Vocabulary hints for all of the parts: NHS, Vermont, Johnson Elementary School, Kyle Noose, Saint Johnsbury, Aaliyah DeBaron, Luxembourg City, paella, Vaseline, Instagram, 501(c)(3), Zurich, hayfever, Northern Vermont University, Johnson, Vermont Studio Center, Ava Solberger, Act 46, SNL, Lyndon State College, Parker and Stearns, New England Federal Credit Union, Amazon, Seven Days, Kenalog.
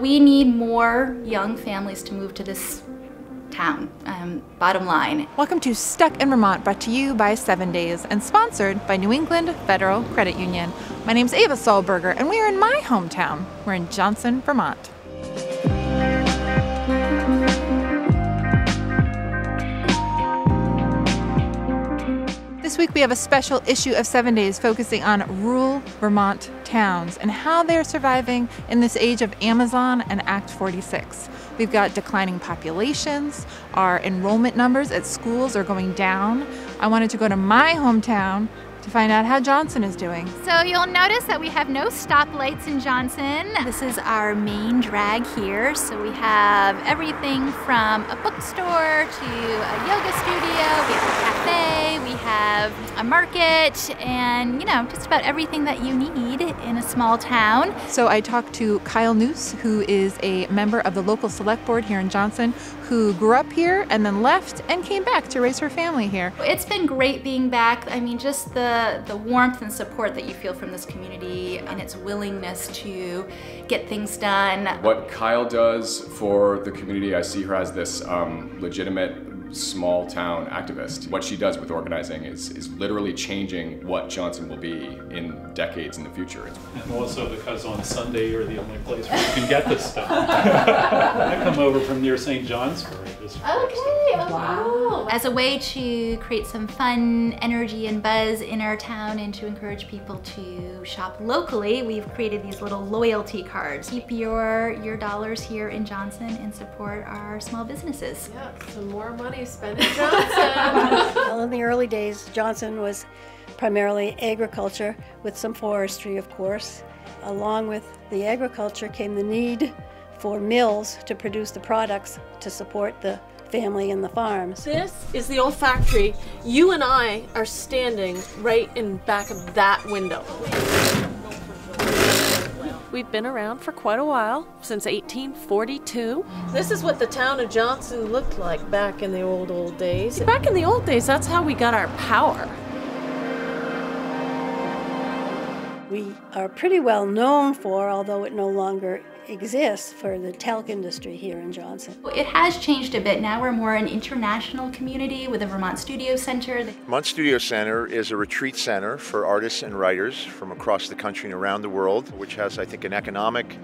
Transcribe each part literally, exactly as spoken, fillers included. We need more young families to move to this town, um, bottom line. Welcome to Stuck in Vermont, brought to you by Seven Days and sponsored by New England Federal Credit Union. My name's Ava Solberger, and we're in my hometown. We're in Johnson, Vermont. This week we have a special issue of Seven Days focusing on rural Vermont towns and how they're surviving in this age of Amazon and Act forty-six. We've got declining populations, our enrollment numbers at schools are going down. I wanted to go to my hometown to find out how Johnson is doing. So you'll notice that we have no stoplights in Johnson. This is our main drag here. So we have everything from a bookstore to a yoga studio, we have a cafe, we have a market, and you know, just about everything that you need in a small town. So I talked to Kyle Noose, who is a member of the local select board here in Johnson, who grew up here and then left and came back to raise her family here. It's been great being back. I mean, just the The, the warmth and support that you feel from this community and its willingness to get things done. What Kyle does for the community, I see her as this um, legitimate small town activist. What she does with organizing is, is literally changing what Johnson will be in decades in the future. And also because on Sunday you're the only place where you can get this stuff. I come over from near Saint Johnsbury. This okay, wow. As a way to create some fun energy and buzz in our town and to encourage people to shop locally, we've created these little loyalty cards. Keep your, your dollars here in Johnson and support our small businesses. Yeah, some more money spent in Johnson. Well, in the early days, Johnson was primarily agriculture with some forestry, of course. Along with the agriculture came the need for mills to produce the products to support the family and the farms. This is the old factory. You and I are standing right in back of that window. We've been around for quite a while, since eighteen forty-two. This is what the town of Johnson looked like back in the old, old days. Back in the old days, that's how we got our power. We are pretty well known for, although it no longer exists, for the talc industry here in Johnson. It has changed a bit. Now we're more an international community with the Vermont Studio Center. The Vermont Studio Center is a retreat center for artists and writers from across the country and around the world, which has, I think, an economic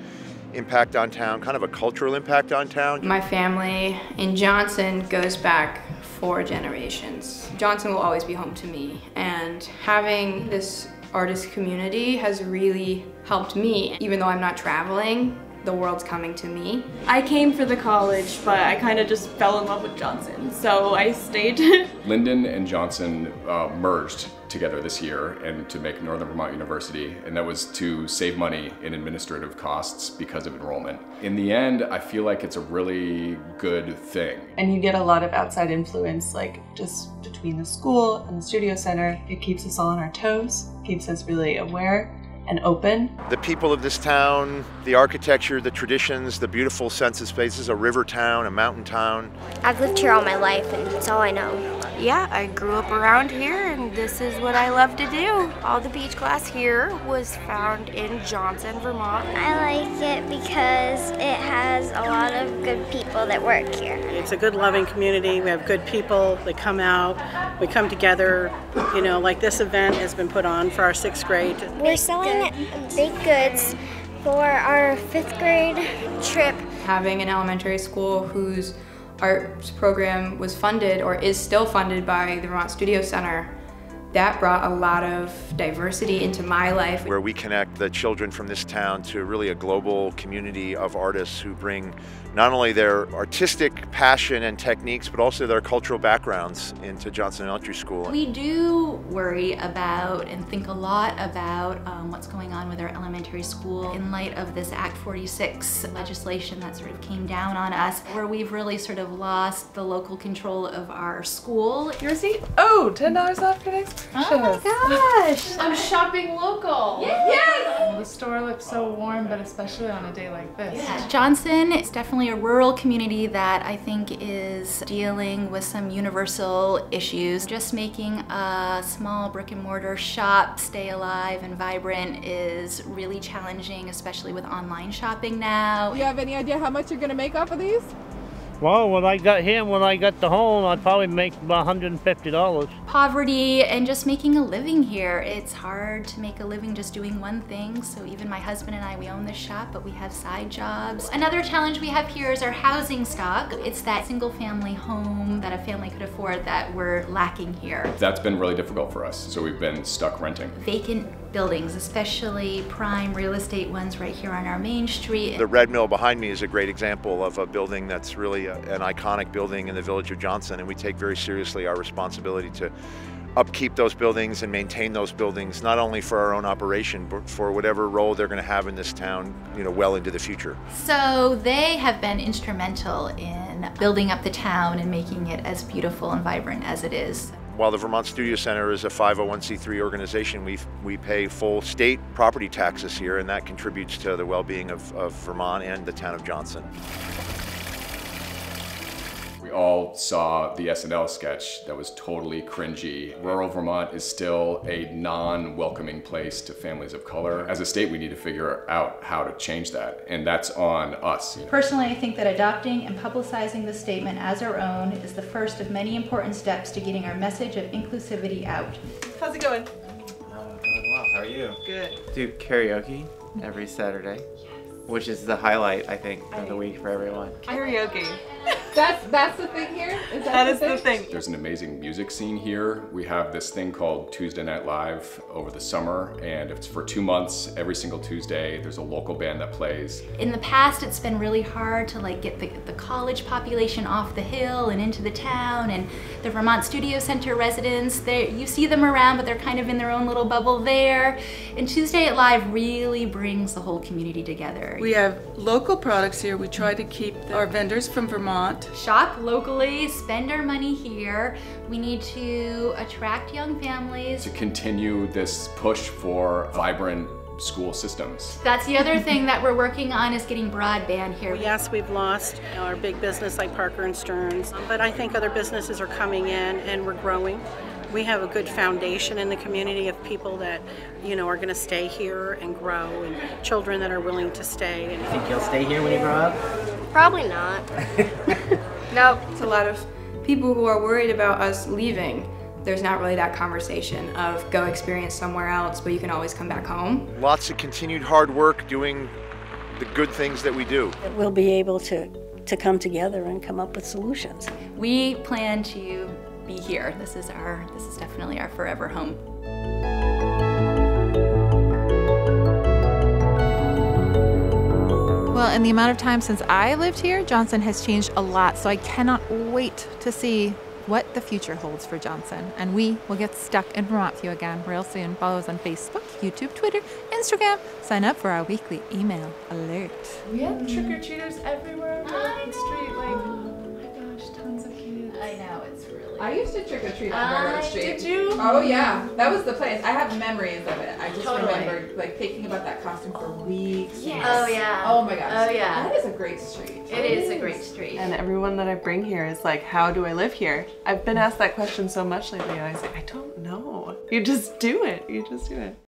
impact on town, kind of a cultural impact on town. My family in Johnson goes back four generations. Johnson will always be home to me, and having this artist community has really helped me. Even though I'm not traveling, the world's coming to me. I came for the college, but I kind of just fell in love with Johnson, so I stayed. Linden and Johnson uh, merged together this year and to make Northern Vermont University, and that was to save money in administrative costs because of enrollment. In the end, I feel like it's a really good thing. And you get a lot of outside influence, like just between the school and the studio center. It keeps us all on our toes, keeps us really aware and open. The people of this town, the architecture, the traditions, the beautiful sense of space. This is a river town, a mountain town. I've lived here all my life and it's all I know. Yeah, I grew up around here and this is what I love to do. All the beach glass here was found in Johnson, Vermont. I like it because it has a lot of good people that work here. It's a good loving community. We have good people that come out. We come together, you know, like this event has been put on for our sixth grade. We're selling baked goods for our fifth grade trip. Having an elementary school whose arts program was funded or is still funded by the Vermont Studio Center, that brought a lot of diversity into my life. Where we connect the children from this town to really a global community of artists who bring not only their artistic passion and techniques, but also their cultural backgrounds into Johnson Elementary School. We do worry about and think a lot about um, what's going on with our elementary school in light of this Act forty-six legislation that sort of came down on us, where we've really sort of lost the local control of our school. Your seat? Oh, ten dollars off for next Oh my gosh! I'm shopping local. Yes. Yes. The store looks so warm, but especially on a day like this. Yeah. Johnson is definitely a rural community that I think is dealing with some universal issues. Just making a small brick and mortar shop stay alive and vibrant is really challenging, especially with online shopping now. Do you have any idea how much you're going to make off of these? Well, when I got here, when I got to home, I'd probably make about a hundred fifty dollars. Poverty and just making a living here. It's hard to make a living just doing one thing. So even my husband and I, we own this shop, but we have side jobs. Another challenge we have here is our housing stock. It's that single family home that a family could afford that we're lacking here. That's been really difficult for us. So we've been stuck renting. Vacant buildings, especially prime real estate ones right here on our main street. The Red Mill behind me is a great example of a building that's really a, an iconic building in the village of Johnson, and we take very seriously our responsibility to upkeep those buildings and maintain those buildings, not only for our own operation, but for whatever role they're going to have in this town, you know, well into the future. So they have been instrumental in building up the town and making it as beautiful and vibrant as it is. While the Vermont Studio Center is a five oh one c three organization, we we pay full state property taxes here, and that contributes to the well-being of, of Vermont and the town of Johnson. We all saw the S N L sketch that was totally cringy. Rural Vermont is still a non-welcoming place to families of color. As a state, we need to figure out how to change that, and that's on us. You know? Personally, I think that adopting and publicizing this statement as our own is the first of many important steps to getting our message of inclusivity out. How's it going? I'm doing well. How are you? Good. Do karaoke every Saturday, which is the highlight, I think, of the week for everyone. Karaoke. That's, that's the thing here? Is that, that the is thing? the thing. There's an amazing music scene here. We have this thing called Tuesday Night Live over the summer, and it's for two months, every single Tuesday, there's a local band that plays. In the past, it's been really hard to like get the, the college population off the hill and into the town, and the Vermont Studio Center residents, they, you see them around, but they're kind of in their own little bubble there. And Tuesday Night Live really brings the whole community together. We have local products here. We try to keep our vendors from Vermont. Shop locally, spend our money here. We need to attract young families. To continue this push for vibrant school systems. That's the other thing that we're working on is getting broadband here. Yes, we've lost our big business like Parker and Stearns, but I think other businesses are coming in and we're growing. We have a good foundation in the community of people that, you know, are going to stay here and grow, and children that are willing to stay. And you think you'll stay here when you grow up? Probably not. No, it's a lot of people who are worried about us leaving. There's not really that conversation of go experience somewhere else, but you can always come back home. Lots of continued hard work doing the good things that we do. We'll be able to, to come together and come up with solutions. We plan to be here. This is our, this is definitely our forever home. Well, in the amount of time since I lived here, Johnson has changed a lot, so I cannot wait to see what the future holds for Johnson. And we will get stuck in Vermont with you again real soon. Follow us on Facebook, YouTube, Twitter, Instagram. Sign up for our weekly email alert. We have trick-or-treaters everywhere on the street. Like, oh my gosh, tons of kids. I know, it's really... I used to trick-or-treat on Vermont Street. Did you? Oh yeah, that was the place. I have memories of it. I just totally. remember like thinking about that costume for weeks. Yes. Oh yeah. Oh my gosh. Oh yeah. That is a great street. It, it is, is a great street. And everyone that I bring here is like, how do I live here? I've been asked that question so much lately, and I was like, I don't know. You just do it. You just do it.